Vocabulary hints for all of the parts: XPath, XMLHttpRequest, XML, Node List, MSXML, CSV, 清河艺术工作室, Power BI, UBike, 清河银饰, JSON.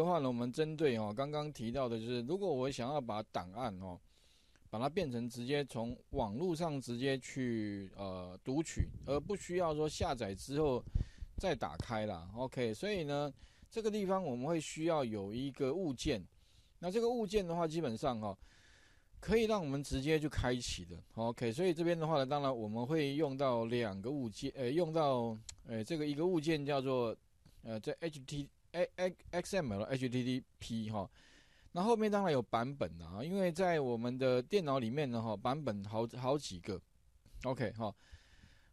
的话呢，我们针对刚刚提到的，就是如果我想要把档案把它变成直接从网络上直接去读取，而不需要说下载之后再打开啦。OK， 所以呢，这个地方我们会需要有一个物件，那这个物件的话，基本上可以让我们直接就开启的。OK， 所以这边的话呢，当然我们会用到两个物件，用到这个一个物件叫做这 XMLHttp 哈。那后面当然有版本啦，因为在我们的电脑里面呢，版本好几个 ，OK 哈。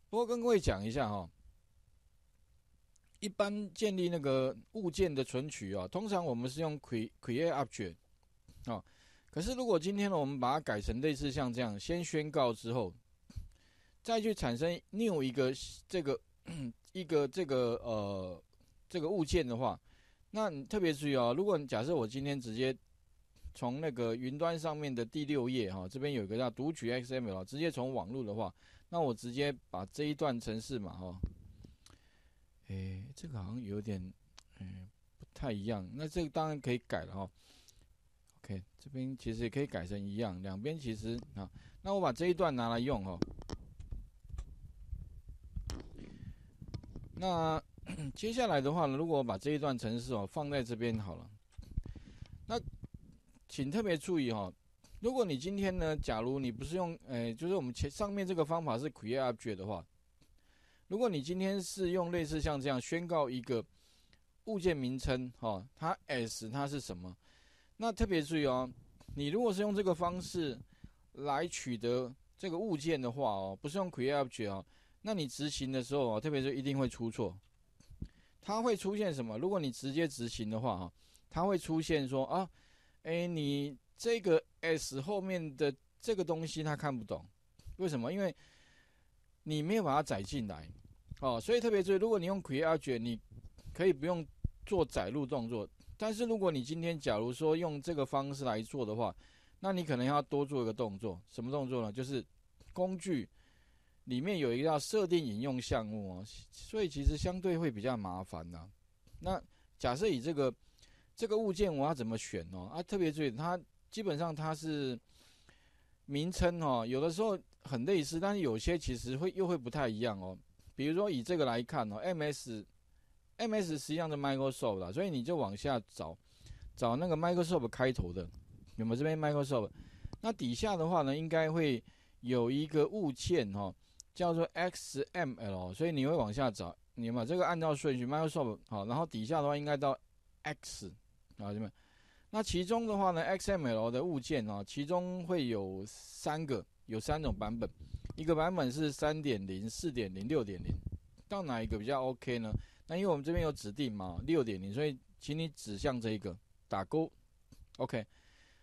不过跟各位讲一下一般建立那个物件的存取通常我们是用 create object 可是如果今天呢，我们把它改成类似像这样，先宣告之后，再去产生 new 一个这个物件的话，那你特别注意如果你假设我今天直接从那个云端上面的第6页这边有一个叫读取 XML， 直接从网络的话，那我直接把这一段程式嘛这个好像有点不太一样，那这个当然可以改了OK， 这边其实也可以改成一样，两边其实那我把这一段拿来用那接下来的话呢，如果我把这一段程式放在这边好了，那请特别注意如果你今天呢，假如你不是用就是我们上面这个方法是 create object 的话，如果你今天是用类似像这样宣告一个物件名称它 as 它是什么，那特别注意你如果是用这个方式来取得这个物件的话不是用 create object 那你执行的时候特别注意一定会出错。它会出现什么？如果你直接执行的话它会出现说你这个 s 后面的这个东西它看不懂，为什么？因为你没有把它载进来所以特别注意，如果你用 create object 你可以不用做载入动作，但是如果你今天假如说用这个方式来做的话，那你可能要多做一个动作，什么动作呢？就是工具里面有一个叫设定引用项目所以其实相对会比较麻烦啦。那假设以这个物件我要怎么选特别注意，它基本上它是名称有的时候很类似，但是有些其实又会不太一样比如说以这个来看MS 实际上是 Microsoft 啦，所以你就往下找那个 Microsoft 开头的，有没有？这边 Microsoft， 那底下的话呢，应该会有一个物件叫做 XML， 所以你会往下找，你们这个按照顺序 Microsoft 然后底下的话应该到 X 这边。那其中的话呢 ，XML 的物件其中会有3个，有3种版本，一个版本是 3.0、4.0、6.0， 到哪一个比较 OK 呢？那因为我们这边有指定嘛 6.0， 所以请你指向这一个打勾 ，OK。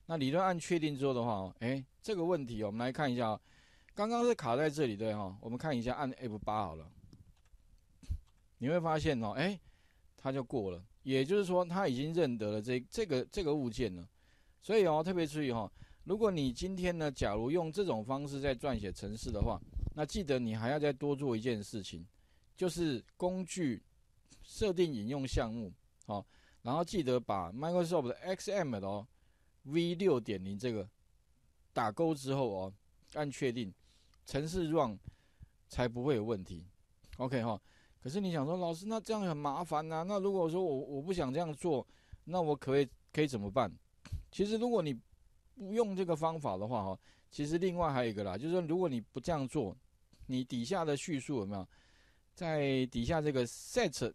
那理论按确定之后的话这个问题我们来看一下刚刚是卡在这里对我们看一下，按 F8 好了，你会发现它就过了，也就是说它已经认得了这个物件了。所以特别注意如果你今天呢，假如用这种方式在撰写程式的话，那记得你还要再多做一件事情，就是工具设定引用项目然后记得把 Microsoft 的 XML V6.0 这个打勾之后按确定，程式 run 才不会有问题。OK 可是你想说，老师那这样很麻烦啊，那如果说我不想这样做，那我可以怎么办？其实如果你不用这个方法的话其实另外还有一个啦，就是说如果你不这样做，你底下的叙述有没有在底下这个 set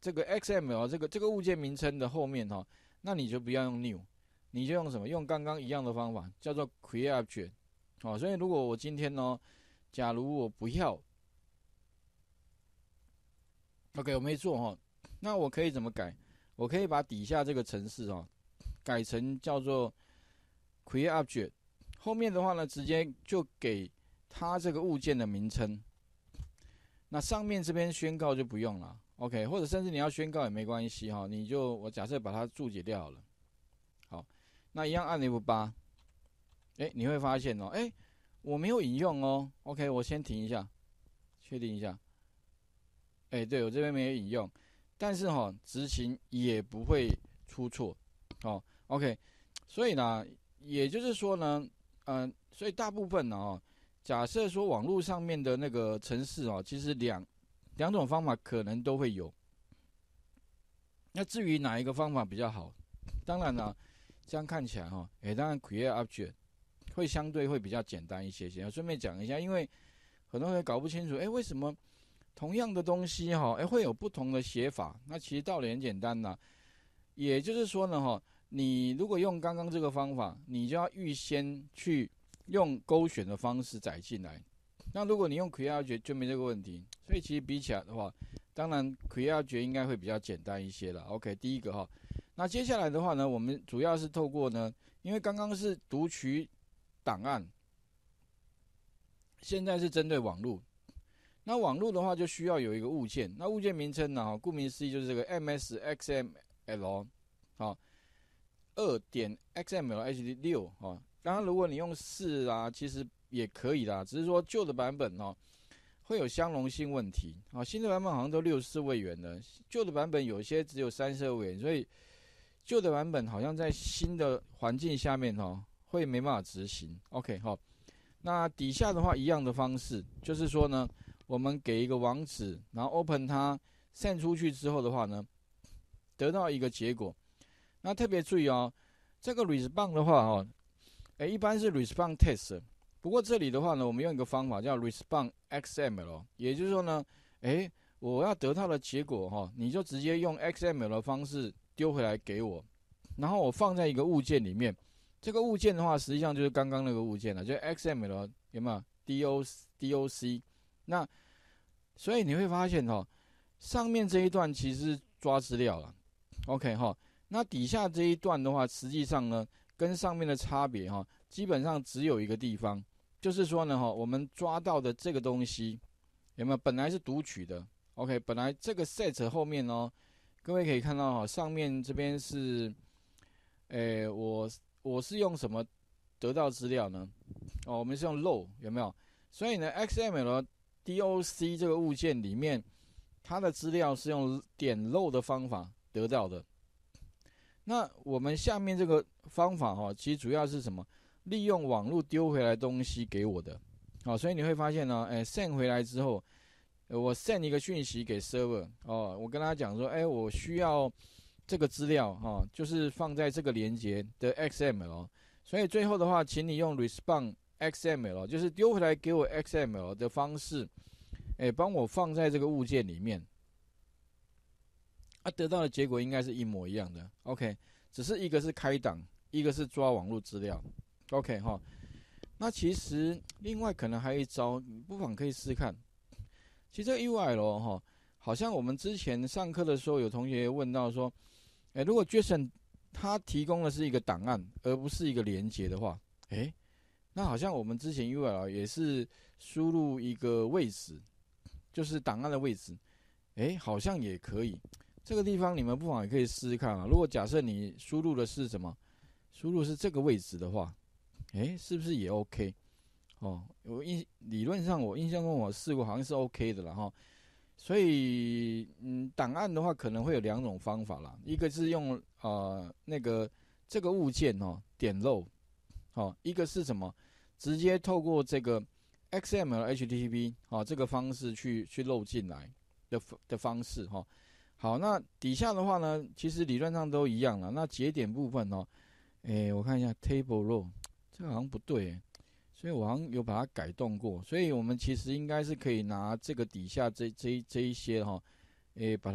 这个 XML 这个物件名称的后面那你就不要用 new， 你就用什么？用刚刚一样的方法叫做 create object所以如果我今天呢，假如我不要 OK 我没做那我可以怎么改？我可以把底下这个程式改成叫做 create object， 后面的话呢直接就给它这个物件的名称，那上面这边宣告就不用了 OK， 或者甚至你要宣告也没关系你就我假设把它注解掉好了。好，那一样按 F8，你会发现我没有引用OK， 我先停一下，确定一下。对，我这边没有引用，但是执行也不会出错。哦 ，OK， 所以呢，也就是说呢，所以大部分呢，假设说网络上面的那个程式哦，其实两种方法可能都会有。那至于哪一个方法比较好，当然了，这样看起来哈，当然 create object 会相对会比较简单一些些。顺便讲一下，因为很多人搞不清楚，为什么同样的东西哈，会有不同的写法？那其实道理很简单呐，也就是说呢哈，你如果用刚刚这个方法，你就要预先去用勾选的方式载进来。那如果你用 create object 就没这个问题。所以其实比起来的话，当然 create object 应该会比较简单一些了。OK， 第一个哈。那接下来的话呢，我们主要是透过呢，因为刚刚是读取档案，现在是针对网络。那网络的话就需要有一个物件，那物件名称呢，顾名思义就是这个 MSXML 好 2.xmlhd6 哦。当然如果你用4啊，其实也可以啦，只是说旧的版本哦会有相容性问题啊。新的版本好像都64位元了，旧的版本有些只有32位元，所以旧的版本好像在新的环境下面哦，会没办法执行。OK， 好，那底下的话一样的方式，就是说呢，我们给一个网址，然后 open 它 send 出去之后的话呢，得到一个结果。那特别注意哦，这个 response 的话哦，一般是 response test， 不过这里的话呢，我们用一个方法叫 response XML， 也就是说呢，我要得到的结果哈，你就直接用 XML 的方式丢回来给我，然后我放在一个物件里面。这个物件的话，实际上就是刚刚那个物件了，就是 XML 有没有 DOC？ 那所以你会发现哈，上面这一段其实抓资料了 ，OK 哈。那底下这一段的话，实际上呢，跟上面的差别哈，基本上只有一个地方，就是说呢哈，我们抓到的这个东西有没有本来是读取的 ？OK， 本来这个 set 后面哦。各位可以看到哈，上面这边是，我是用什么得到资料呢？哦，我们是用 row 有没有？所以呢 ，XML DOC 这个物件里面，它的资料是用点 row 的方法得到的。那我们下面这个方法哈，其实主要是什么？利用网络丢回来东西给我的。好，所以你会发现呢，send 回来之后。我 send 一个讯息给 server 哦，我跟他讲说，我需要这个资料哈，就是放在这个连接的 XML， 所以最后的话，请你用 response XML， 就是丢回来给我 XML 的方式，帮我放在这个物件里面，得到的结果应该是一模一样的。OK， 只是一个是开档，一个是抓网络资料。OK 哈，那其实另外可能还有一招，你不妨可以试看。其实这个 URL 哈，好像我们之前上课的时候有同学问到说，如果 JSON 它提供的是一个档案，而不是一个连接的话，那好像我们之前 URL 也是输入一个位置，就是档案的位置，好像也可以。这个地方你们不妨也可以试试看啊。如果假设你输入的是什么，输入是这个位置的话，是不是也 OK？哦，我理论上我印象中我试过好像是 OK 的啦哈，所以档案的话可能会有两种方法啦，一个是用那个这个物件哦点漏，哦，一个是什么直接透过这个 XMLHttp 哦这个方式去漏进来的方式哈。好，那底下的话呢，其实理论上都一样啦。那节点部分哦，我看一下 table row 这个好像不对所以我好像有把它改动过，所以我们其实应该是可以拿这个底下这一些哈，把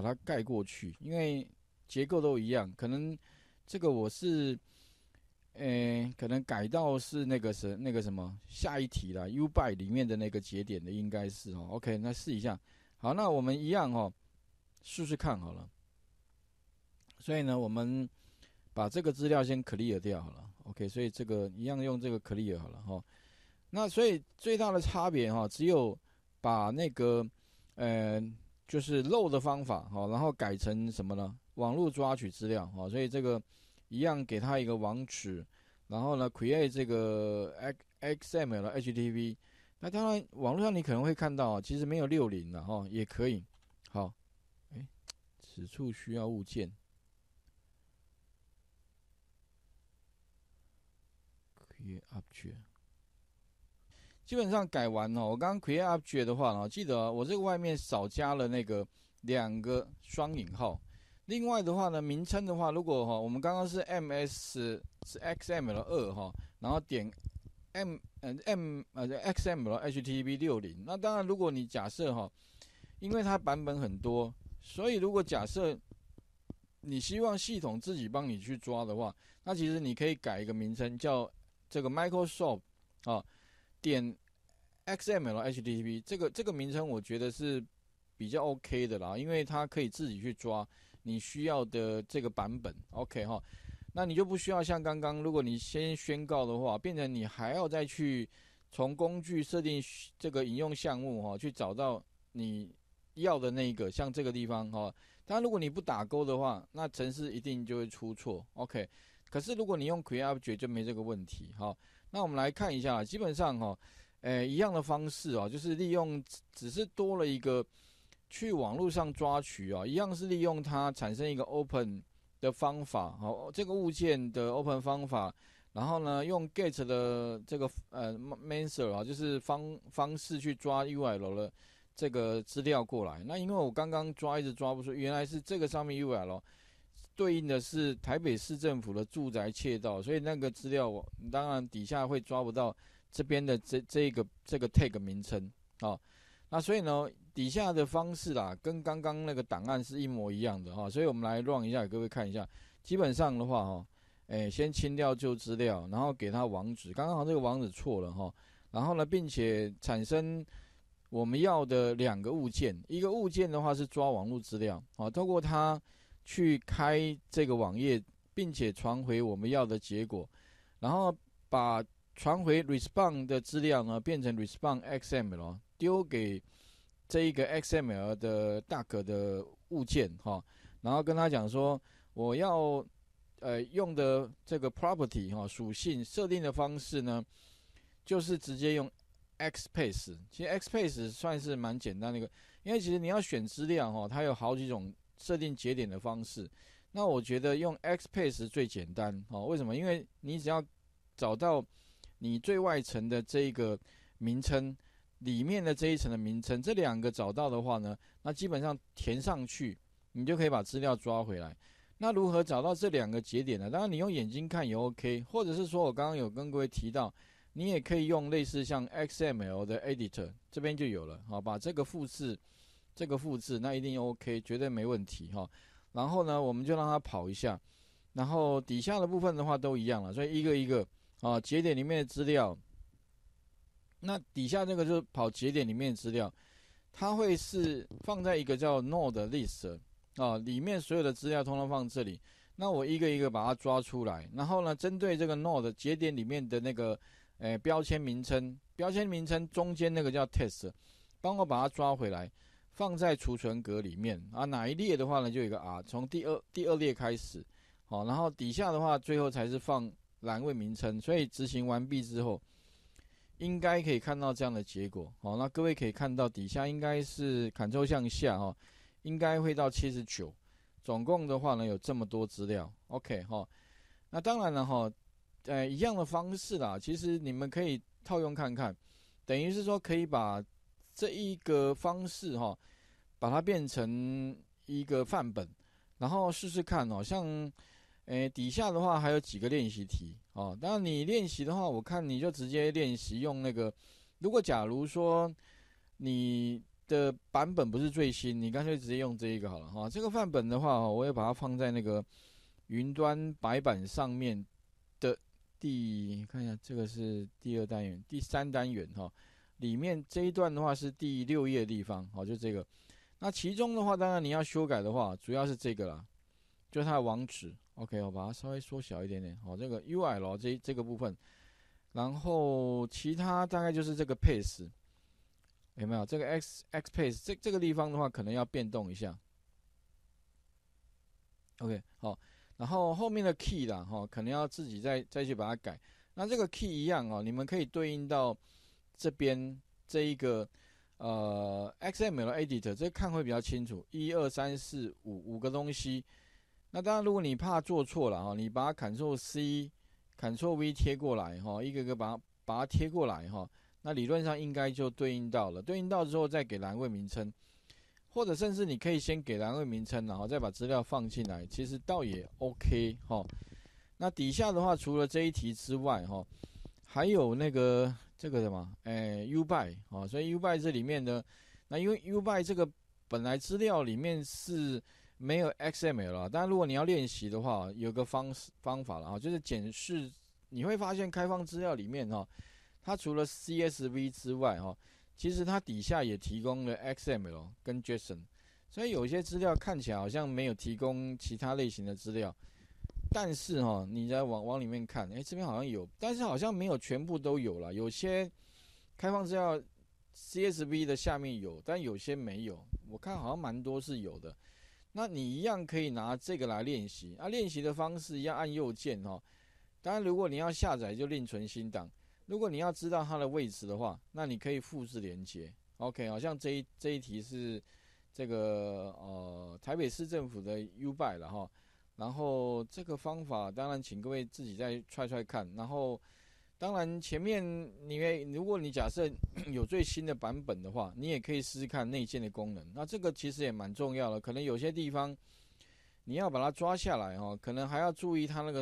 它盖过去，因为结构都一样。可能这个我是，可能改到是那个什么下一题啦 ，UBike 里面的那个节点的应该是哦。OK， 那试一下。好，那我们一样哦，试试看好了。所以呢，我们把这个资料先 clear 掉好了。OK， 所以这个一样用这个 clear 好了哈。那所以最大的差别哈，只有把那个就是漏的方法哈，然后改成什么呢？网络抓取资料哈。所以这个一样给它一个网址，然后呢 create 这个 XMLHttp。那当然网络上你可能会看到，其实没有60了哈，也可以。好，此处需要物件。Object。基本上改完哦，我刚刚 Create Object 的话哦，记得我这个外面少加了那个2个双引号。另外的话呢，名称的话，如果哈，我们刚刚是 MSXML2 哈，然后点 XMLHttp 60。那当然，如果你假设哈，因为它版本很多，所以如果假设你希望系统自己帮你去抓的话，那其实你可以改一个名称，叫这个 Microsoft 啊点 XMLHttp 这个名称，我觉得是比较 OK 的啦，因为它可以自己去抓你需要的这个版本 ，OK 哈，那你就不需要像刚刚，如果你先宣告的话，变成你还要再去从工具设定这个引用项目哈，去找到你要的那个，像这个地方哈，当然如果你不打勾的话，那程式一定就会出错 ，OK。可是如果你用 Create Object 就没这个问题哈。那我们来看一下，基本上哈，一样的方式啊，就是利用只是多了一个。去网络上抓取啊，一样是利用它产生一个 open 的方法，好，这个物件的 open 方法，然后呢，用 get 的这个method 啊，就是方式去抓 URL 的这个资料过来。那因为我刚刚抓一直抓不出，原来是这个上面 URL 对应的是台北市政府的住宅窃盗，所以那个资料我当然底下会抓不到这边的这个 tag 名称啊。那所以呢，底下的方式啦，跟刚刚那个档案是一模一样的哈，所以我们来 run 一下，各位看一下。基本上的话哈，先清掉旧资料，然后给它网址，刚刚好这个网址错了哈。然后呢，并且产生我们要的2个物件，一个物件的话是抓网络资料啊，透过它去开这个网页，并且传回我们要的结果，然后把传回 response 的资料呢变成 response XML 丢给。这一个 XML 的大格的物件哈，然后跟他讲说，我要用的这个 property 哈属性设定的方式呢，就是直接用 XPath。其实 XPath 算是蛮简单的一个，因为其实你要选资料哈，它有好几种设定节点的方式。那我觉得用 XPath 最简单哦，为什么？因为你只要找到你最外层的这一个名称。里面的这一层的名称，这2个找到的话呢，那基本上填上去，你就可以把资料抓回来。那如何找到这2个节点呢？当然你用眼睛看也 OK， 或者是说我刚刚有跟各位提到，你也可以用类似像 XML 的 Editor， 这边就有了，好，把这个复制，那一定 OK， 绝对没问题哈。然后呢，我们就让它跑一下，然后底下的部分的话都一样了，所以一个一个啊节点里面的资料。那底下那个就是跑节点里面的资料，它会是放在一个叫 Node List 啊，里面所有的资料通通放这里。那我一个一个把它抓出来，然后呢，针对这个 Node 节点里面的那个标签名称中间那个叫 Test， 帮我把它抓回来，放在储存格里面啊。哪一列的话呢，就有一个 R， 从第二列开始，好，然后底下的话最后才是放栏位名称。所以执行完毕之后。应该可以看到这样的结果，好，那各位可以看到底下应该是 Ctrl 向下哈，应该会到79，总共的话呢有这么多资料 ，OK 哈，那当然了哈，一样的方式啦，其实你们可以套用看看，等于是说可以把这一个方式哈，把它变成一个范本，然后试试看哦，像。底下的话还有几个练习题哦。当然你练习的话，我看你就直接练习用那个。如果假如说你的版本不是最新，你干脆直接用这一个好了哈、哦。这个范本的话、哦，我会把它放在那个云端白板上面的看一下，这个是第2单元、第3单元哈、哦。里面这一段的话是第6页的地方，好、哦，就这个。那其中的话，当然你要修改的话，主要是这个啦，就是它的网址。OK， 我把它稍微缩小一点点。好，这个 URL 这个部分，然后其他大概就是这个 path 有没有？这个 XPath 这个地方的话，可能要变动一下。OK， 好，然后后面的 key 啦，哈、哦，可能要自己再去把它改。那这个 key 一样哦，你们可以对应到这边这一个XML editor， 这看会比较清楚。1、2、3、4、5个东西。那当然，如果你怕做错了哈，你把它 Ctrl C、Ctrl V 贴过来哈，一个个把它贴过来哈。那理论上应该就对应到了，对应到之后再给栏位名称，或者甚至你可以先给栏位名称，然后再把资料放进来，其实倒也 OK 哈。那底下的话，除了这一题之外哈，还有那个这个什么，UBike 啊，所以 UBike 这里面呢，那因为 UBike 这个本来资料里面是没有 XML 啦，但如果你要练习的话，有个方法啦，就是检视，你会发现开放资料里面哈，它除了 CSV 之外哈，其实它底下也提供了 XML 跟 JSON， 所以有些资料看起来好像没有提供其他类型的资料，但是哈，你再往里面看，这边好像有，但是好像没有全部都有啦，有些开放资料 CSV 的下面有，但有些没有，我看好像蛮多是有的。那你一样可以拿这个来练习啊，练习的方式一样按右键哈。当然，如果你要下载就另存新档；如果你要知道它的位置的话，那你可以复制连接。OK， 好像这一题是这个台北市政府的 UBike 了哈。然后这个方法当然请各位自己再踹看。然后当然前面如果你假设有最新的版本的话，你也可以试试看内建的功能。那这个其实也蛮重要的，可能有些地方你要把它抓下来哦，可能还要注意它那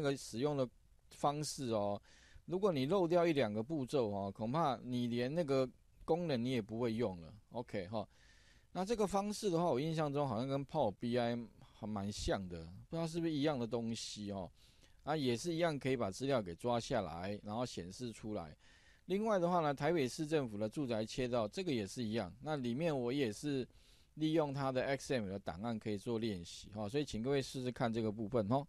个使用的方式哦。如果你漏掉一两个步骤哦，恐怕你连那个功能你也不会用了。OK 哈，那这个方式的话，我印象中好像跟 Power BI 还蛮像的，不知道是不是一样的东西哦。啊，也是一样可以把资料给抓下来，然后显示出来。另外的话呢，台北市政府的住宅切到这个也是一样，那里面我也是利用它的 XML 的档案可以做练习哈，所以请各位试试看这个部分哈。